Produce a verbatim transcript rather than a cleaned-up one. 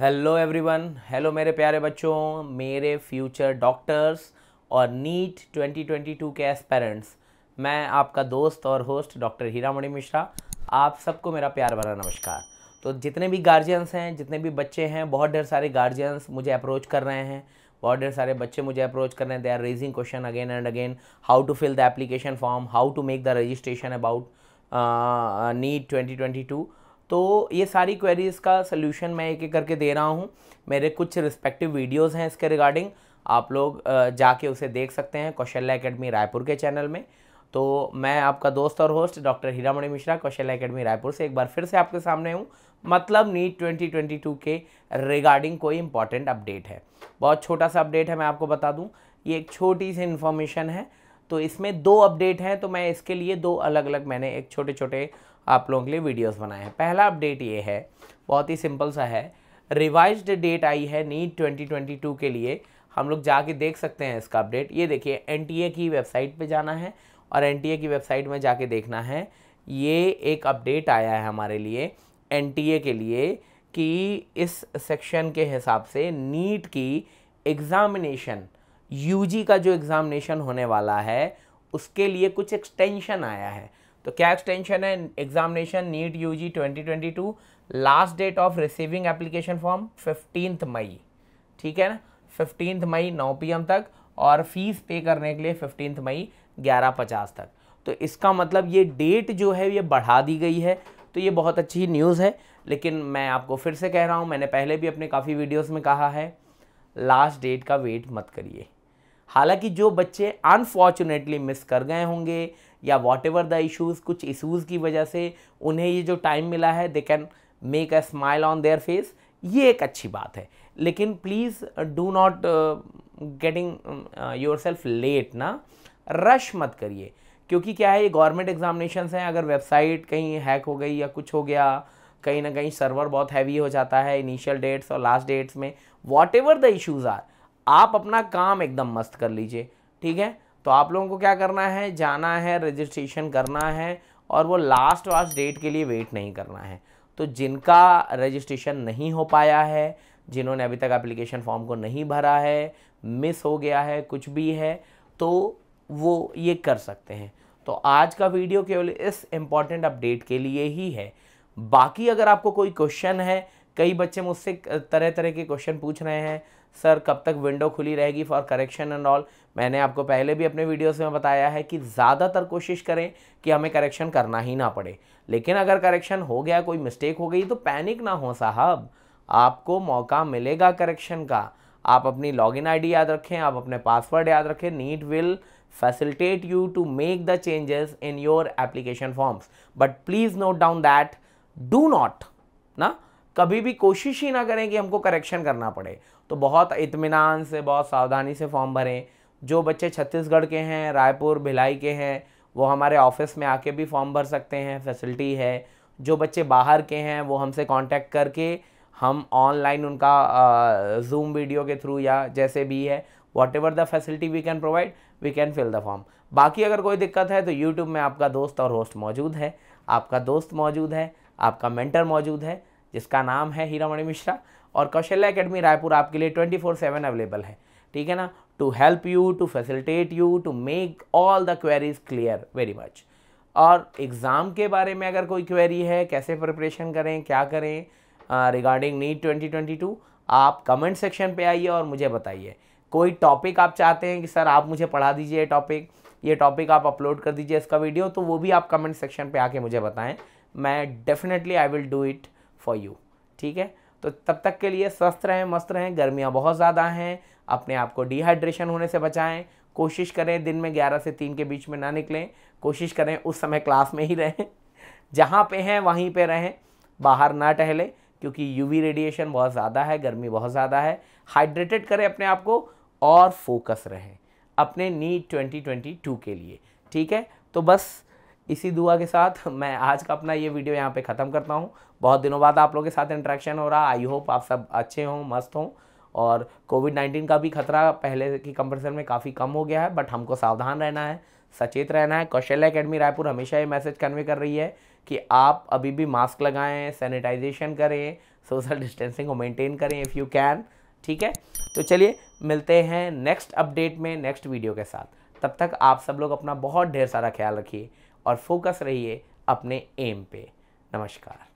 Hello everyone, hello मेरे प्यारे बच्चों, मेरे फ्यूचर डॉक्टर्स और नीट ट्वेंटी ट्वेंटी टू के एस्पेरेंट्स। मैं आपका दोस्त और होस्ट डॉक्टर हीरा मणि मिश्रा, आप सबको मेरा प्यार भरा नमस्कार। तो जितने भी गार्जियंस हैं, जितने भी बच्चे हैं, बहुत ढेर सारे गार्जियंस मुझे अप्रोच कर रहे हैं, बहुत ढेर सारे बच्चे मुझे अप्रोच कर रहे हैं। They are raising question again and again, how to fill the application form, how to make the registration about NEET twenty twenty two. तो ये सारी क्वेरीज़ का सल्यूशन मैं एक एक करके दे रहा हूँ। मेरे कुछ रिस्पेक्टिव वीडियोस हैं इसके रिगार्डिंग, आप लोग जाके उसे देख सकते हैं कौशल्या एकेडमी रायपुर के चैनल में। तो मैं आपका दोस्त और host doctor Hira Mani Mishra Kaushalya academy Raipur से एक बार फिर से आपके सामने हूँ। मतलब नीट ट्वेंटी ट्वेंटी टू के रिगार्डिंग कोई इम्पॉर्टेंट अपडेट है, बहुत छोटा सा अपडेट है, मैं आपको बता दूँ। ये एक छोटी सी इन्फॉर्मेशन है, तो इसमें दो अपडेट हैं, तो मैं इसके लिए दो अलग अलग मैंने एक छोटे छोटे आप लोगों के लिए वीडियोस बनाए हैं। पहला अपडेट ये है, बहुत ही सिंपल सा है, रिवाइज्ड डेट आई है नीट ट्वेंटी ट्वेंटी टू के लिए। हम लोग जाके देख सकते हैं इसका अपडेट। ये देखिए, एनटीए की वेबसाइट पे जाना है और एनटीए की वेबसाइट में जाके देखना है, ये एक अपडेट आया है हमारे लिए एनटीए के लिए कि इस सेक्शन के हिसाब से नीट की एग्ज़ामिनेशन, यूजी का जो एग्ज़ामिनेशन होने वाला है, उसके लिए कुछ एक्सटेंशन आया है। तो क्या एक्सटेंशन है? Examination NEET UG twenty twenty two, last date of receiving application form fifteenth May, ठीक है ना, फिफ्टींथ मई नौ पी एम तक, और फीस पे करने के लिए फिफ्टींथ मई ग्यारह पचास तक। तो इसका मतलब ये डेट जो है ये बढ़ा दी गई है, तो ये बहुत अच्छी न्यूज़ है। लेकिन मैं आपको फिर से कह रहा हूँ, मैंने पहले भी अपने काफ़ी वीडियोज़ में कहा है, लास्ट डेट का वेट मत करिए। हालांकि जो बच्चे अनफॉर्चुनेटली मिस कर गए होंगे या वॉट एवर द इशूज़, कुछ इशूज़ की वजह से उन्हें ये जो टाइम मिला है, they can make a smile on their face, ये एक अच्छी बात है। लेकिन please do not getting yourself late ना, रश मत करिए, क्योंकि क्या है, ये गवर्नमेंट एग्जामिनेशंस हैं। अगर वेबसाइट कहीं हैक हो गई या कुछ हो गया, कहीं ना कहीं सर्वर बहुत हैवी हो जाता है इनिशियल डेट्स और लास्ट डेट्स में, whatever the issues are, आप अपना काम एकदम मस्त कर लीजिए, ठीक है। तो आप लोगों को क्या करना है, जाना है, रजिस्ट्रेशन करना है, और वो लास्ट वास्ट डेट के लिए वेट नहीं करना है। तो जिनका रजिस्ट्रेशन नहीं हो पाया है, जिन्होंने अभी तक एप्लीकेशन फॉर्म को नहीं भरा है, मिस हो गया है, कुछ भी है, तो वो ये कर सकते हैं। तो आज का वीडियो केवल इस इम्पॉर्टेंट अपडेट के लिए ही है। बाकी अगर आपको कोई क्वेश्चन है, कई बच्चे मुझसे तरह तरह के क्वेश्चन पूछ रहे हैं, सर कब तक विंडो खुली रहेगी फॉर करेक्शन एंड ऑल। मैंने आपको पहले भी अपने वीडियोस में बताया है कि ज़्यादातर कोशिश करें कि हमें करेक्शन करना ही ना पड़े, लेकिन अगर करेक्शन हो गया, कोई मिस्टेक हो गई, तो पैनिक ना हो साहब, आपको मौका मिलेगा करेक्शन का। आप अपनी लॉगिन आईडी याद रखें, आप अपने पासवर्ड याद रखें। NEET will facilitate you to make the changes in your application forms, but please note down that do not ना, कभी भी कोशिश ही ना करें कि हमको करेक्शन करना पड़े। तो बहुत इत्मीनान से, बहुत सावधानी से फॉर्म भरें। जो बच्चे छत्तीसगढ़ के हैं, रायपुर भिलाई के हैं, वो हमारे ऑफिस में आके भी फॉर्म भर सकते हैं, फैसिलिटी है। जो बच्चे बाहर के हैं, वो हमसे कांटेक्ट करके हम ऑनलाइन उनका जूम वीडियो के थ्रू या जैसे भी है, whatever the facility we can provide, we can fill the form. बाकी अगर कोई दिक्कत है तो यूट्यूब में आपका दोस्त और होस्ट मौजूद है, आपका दोस्त मौजूद है, आपका मेंटर मौजूद है, जिसका नाम है हीरा मणि मिश्रा, और कौशल्या एकेडमी रायपुर आपके लिए ट्वेंटी फोर सेवन अवेलेबल है, ठीक है ना, to help you, to facilitate you, to make all the queries clear very much. और एग्ज़ाम के बारे में अगर कोई क्वेरी है, कैसे प्रिपरेशन करें, क्या करें regarding NEET twenty twenty two, आप कमेंट सेक्शन पे आइए और मुझे बताइए। कोई टॉपिक आप चाहते हैं कि सर आप मुझे पढ़ा दीजिए ये टॉपिक, ये टॉपिक आप अपलोड कर दीजिए इसका वीडियो, तो वो भी आप कमेंट सेक्शन पर आके मुझे बताएं, मैं definitely I will do it for you, ठीक है। तो तब तक के लिए स्वस्थ रहें, मस्त रहें। गर्मियाँ बहुत ज़्यादा हैं, अपने आप को डिहाइड्रेशन होने से बचाएं, कोशिश करें दिन में ग्यारह से तीन के बीच में ना निकलें, कोशिश करें उस समय क्लास में ही रहें, जहाँ पे हैं वहीं पे रहें, बाहर ना टहलें, क्योंकि यूवी रेडिएशन बहुत ज़्यादा है, गर्मी बहुत ज़्यादा है। हाइड्रेटेड करें अपने आप को और फोकस रहें अपने नीट ट्वेंटी ट्वेंटी टू के लिए, ठीक है। तो बस इसी दुआ के साथ मैं आज का अपना ये वीडियो यहाँ पे ख़त्म करता हूँ। बहुत दिनों बाद आप लोगों के साथ इंटरेक्शन हो रहा, आई होप आप सब अच्छे हों, मस्त हों, और कोविड नाइन्टीन का भी खतरा पहले की कंपैरिजन में काफ़ी कम हो गया है, बट हमको सावधान रहना है, सचेत रहना है। कौशल्या एकेडमी रायपुर हमेशा ये मैसेज कन्वे कर रही है कि आप अभी भी मास्क लगाएं, सैनिटाइजेशन करें, सोशल डिस्टेंसिंग को मेंटेन करें इफ़ यू कैन। ठीक है, तो चलिए मिलते हैं नेक्स्ट अपडेट में नेक्स्ट वीडियो के साथ। तब तक आप सब लोग अपना बहुत ढेर सारा ख्याल रखिए और फोकस रहिए अपने एम पे। नमस्कार।